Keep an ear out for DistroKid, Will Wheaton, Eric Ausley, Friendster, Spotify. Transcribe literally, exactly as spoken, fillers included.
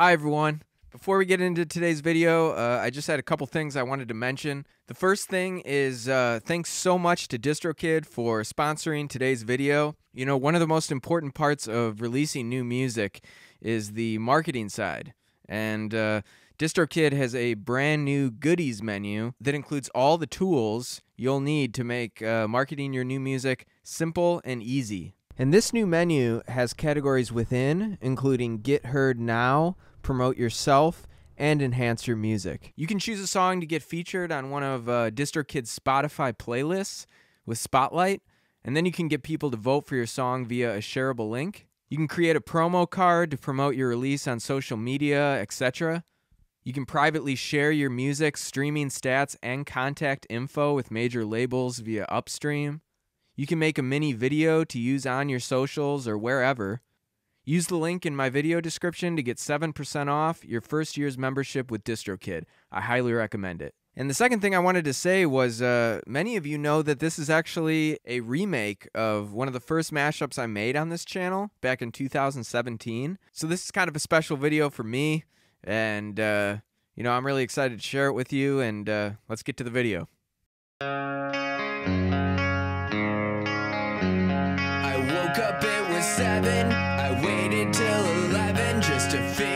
Hi everyone. Before we get into today's video, uh, I just had a couple things I wanted to mention. The first thing is uh, thanks so much to DistroKid for sponsoring today's video. You know, one of the most important parts of releasing new music is the marketing side. And uh, DistroKid has a brand new goodies menu that includes all the tools you'll need to make uh, marketing your new music simple and easy. And this new menu has categories within, including Get Heard Now, Promote Yourself, and Enhance Your Music. You can choose a song to get featured on one of uh, DistroKid's Spotify playlists with Spotlight, and then you can get people to vote for your song via a shareable link. You can create a promo card to promote your release on social media, et cetera. You can privately share your music, streaming stats, and contact info with major labels via Upstream. You can make a mini video to use on your socials or wherever. Use the link in my video description to get seven percent off your first year's membership with DistroKid. I highly recommend it. And the second thing I wanted to say was uh, many of you know that this is actually a remake of one of the first mashups I made on this channel back in two thousand seventeen. So this is kind of a special video for me, and uh, you know, I'm really excited to share it with you, and uh, let's get to the video. seven, I waited till eleven just to finish.